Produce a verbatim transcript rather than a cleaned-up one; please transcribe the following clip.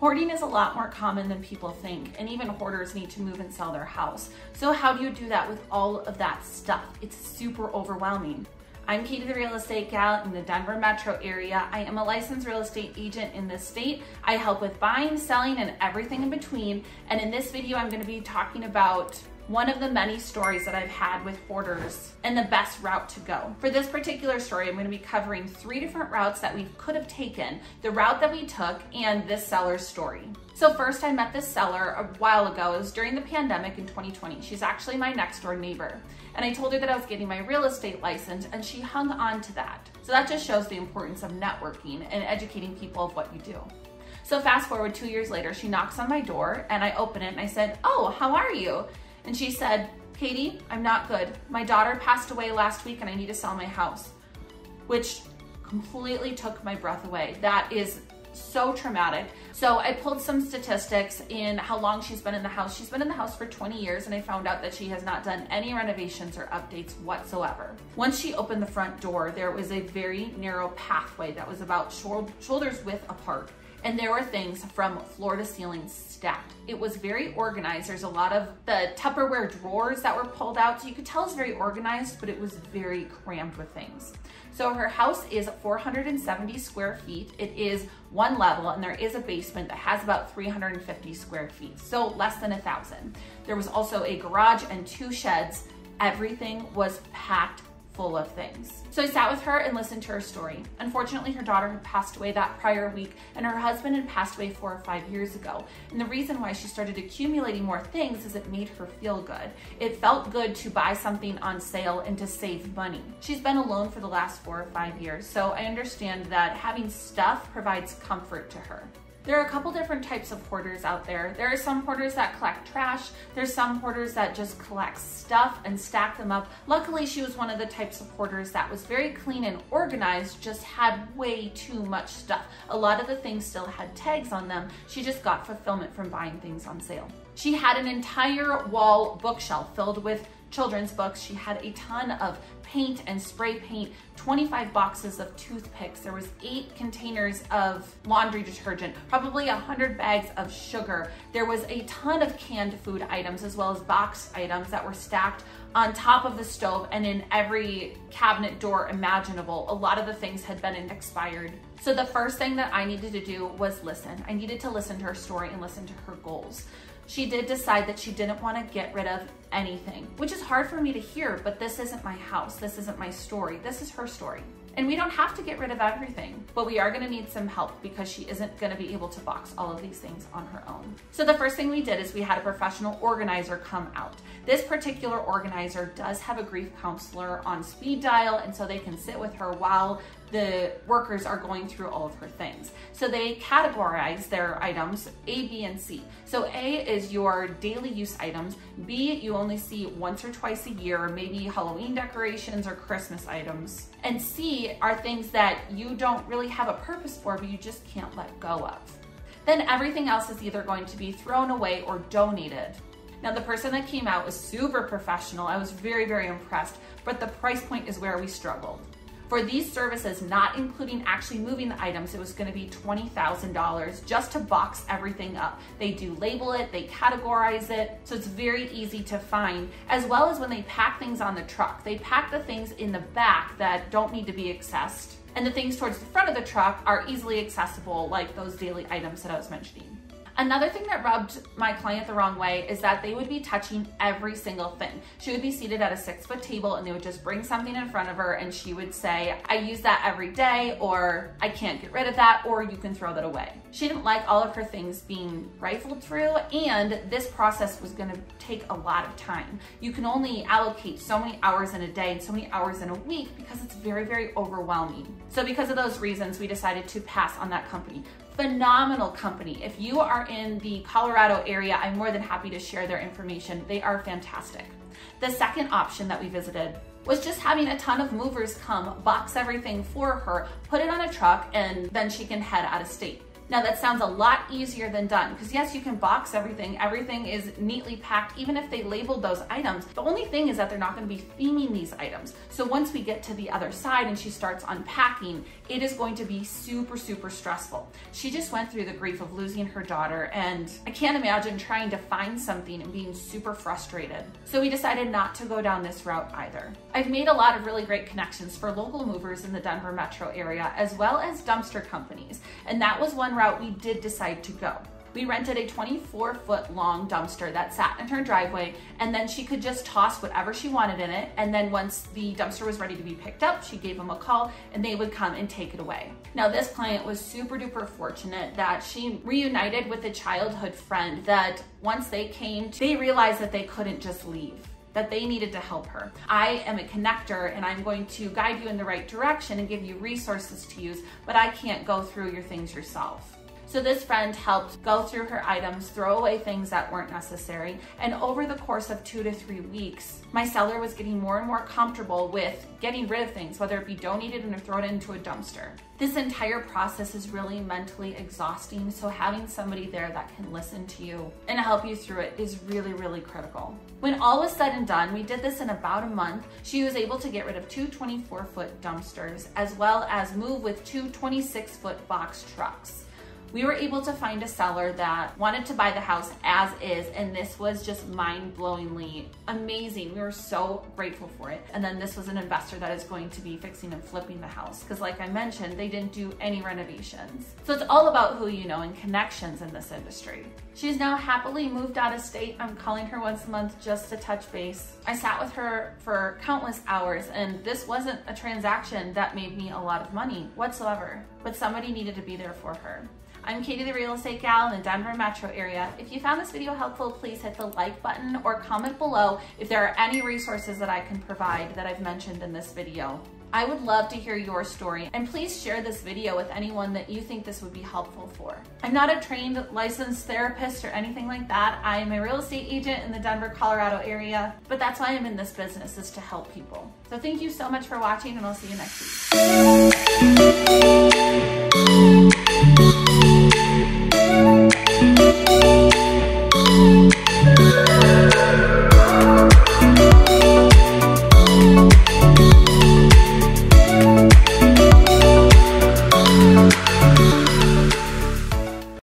Hoarding is a lot more common than people think, and even hoarders need to move and sell their house. So how do you do that with all of that stuff? It's super overwhelming. I'm Katie the Real Estate Gal in the Denver metro area. I am a licensed real estate agent in this state. I help with buying, selling, and everything in between. And in this video, I'm gonna be talking about one of the many stories that I've had with hoarders and the best route to go. For this particular story, I'm gonna be covering three different routes that we could have taken, the route that we took, and this seller's story. So first, I met this seller a while ago. It was during the pandemic in twenty twenty. She's actually my next door neighbor. And I told her that I was getting my real estate license, and she hung on to that. So that just shows the importance of networking and educating people of what you do. So fast forward two years later, she knocks on my door and I open it and I said, "Oh, how are you?" And she said, "Katie, I'm not good. My daughter passed away last week and I need to sell my house," which completely took my breath away. That is so traumatic. So I pulled some statistics in how long she's been in the house. She's been in the house for twenty years, and I found out that she has not done any renovations or updates whatsoever. Once she opened the front door, there was a very narrow pathway that was about shoulders width apart. And there were things from floor to ceiling stacked. It was very organized. There's a lot of the Tupperware drawers that were pulled out. So you could tell it's very organized, but it was very crammed with things. So her house is four hundred seventy square feet. It is one level, and there is a basement that has about three hundred fifty square feet. So less than a thousand. There was also a garage and two sheds. Everything was packed full of things. So I sat with her and listened to her story. Unfortunately, her daughter had passed away that prior week, and her husband had passed away four or five years ago. And the reason why she started accumulating more things is it made her feel good. It felt good to buy something on sale and to save money. She's been alone for the last four or five years, so I understand that having stuff provides comfort to her. There are a couple different types of hoarders out there. There are some hoarders that collect trash. There's some hoarders that just collect stuff and stack them up. Luckily, she was one of the types of hoarders that was very clean and organized, just had way too much stuff. A lot of the things still had tags on them. She just got fulfillment from buying things on sale. She had an entire wall bookshelf filled with children's books. She had a ton of paint and spray paint, twenty-five boxes of toothpicks. There was eight containers of laundry detergent, probably a hundred bags of sugar. There was a ton of canned food items as well as boxed items that were stacked on top of the stove and in every cabinet door imaginable. A lot of the things had been expired. So the first thing that I needed to do was listen. I needed to listen to her story and listen to her goals. She did decide that she didn't want to get rid of anything, which is hard for me to hear, but this isn't my house. This isn't my story. This is her story. And we don't have to get rid of everything, but we are gonna need some help because she isn't gonna be able to box all of these things on her own. So the first thing we did is we had a professional organizer come out. This particular organizer does have a grief counselor on speed dial, and so they can sit with her while the workers are going through all of her things. So they categorize their items A, B, and C. So A is your daily use items. B, you only see once or twice a year, maybe Halloween decorations or Christmas items. And C are things that you don't really have a purpose for, but you just can't let go of. Then everything else is either going to be thrown away or donated. Now, the person that came out was super professional. I was very, very impressed, but the price point is where we struggled. For these services, not including actually moving the items, it was gonna be twenty thousand dollars just to box everything up. They do label it, they categorize it, so it's very easy to find, as well as when they pack things on the truck. They pack the things in the back that don't need to be accessed, and the things towards the front of the truck are easily accessible, like those daily items that I was mentioning. Another thing that rubbed my client the wrong way is that they would be touching every single thing. She would be seated at a six foot table and they would just bring something in front of her and she would say, "I use that every day," or "I can't get rid of that," or "You can throw that away." She didn't like all of her things being rifled through, and this process was gonna take a lot of time. You can only allocate so many hours in a day and so many hours in a week because it's very, very overwhelming. So because of those reasons, we decided to pass on that company. Phenomenal company. If you are in the Colorado area, I'm more than happy to share their information. They are fantastic. The second option that we visited was just having a ton of movers come, box everything for her, put it on a truck, and then she can head out of state. Now that sounds a lot easier than done, because yes, you can box everything. Everything is neatly packed, even if they labeled those items. The only thing is that they're not gonna be theming these items. So once we get to the other side and she starts unpacking, it is going to be super, super stressful. She just went through the grief of losing her daughter, and I can't imagine trying to find something and being super frustrated. So we decided not to go down this route either. I've made a lot of really great connections for local movers in the Denver metro area, as well as dumpster companies. And that was one route we did decide to go. We rented a twenty-four foot long dumpster that sat in her driveway, and then she could just toss whatever she wanted in it. And then once the dumpster was ready to be picked up, she gave them a call and they would come and take it away. Now this client was super duper fortunate that she reunited with a childhood friend that once they came, they realized that they couldn't just leave, that they needed to help her. I am a connector, and I'm going to guide you in the right direction and give you resources to use, but I can't go through your things yourself. So this friend helped go through her items, throw away things that weren't necessary. And over the course of two to three weeks, my seller was getting more and more comfortable with getting rid of things, whether it be donated and thrown into a dumpster. This entire process is really mentally exhausting. So having somebody there that can listen to you and help you through it is really, really critical. When all was said and done, we did this in about a month. She was able to get rid of two twenty-four foot dumpsters, as well as move with two twenty-six foot box trucks. We were able to find a seller that wanted to buy the house as is, and this was just mind-blowingly amazing. We were so grateful for it. And then this was an investor that is going to be fixing and flipping the house, because like I mentioned, they didn't do any renovations. So it's all about who you know and connections in this industry. She's now happily moved out of state. I'm calling her once a month just to touch base. I sat with her for countless hours, and this wasn't a transaction that made me a lot of money whatsoever, but somebody needed to be there for her. I'm Katie the Real Estate Gal in the Denver metro area. If you found this video helpful, please hit the like button or comment below if there are any resources that I can provide that I've mentioned in this video. I would love to hear your story, and please share this video with anyone that you think this would be helpful for. I'm not a trained licensed therapist or anything like that. I am a real estate agent in the Denver, Colorado area, but that's why I'm in this business, is to help people. So thank you so much for watching, and I'll see you next week.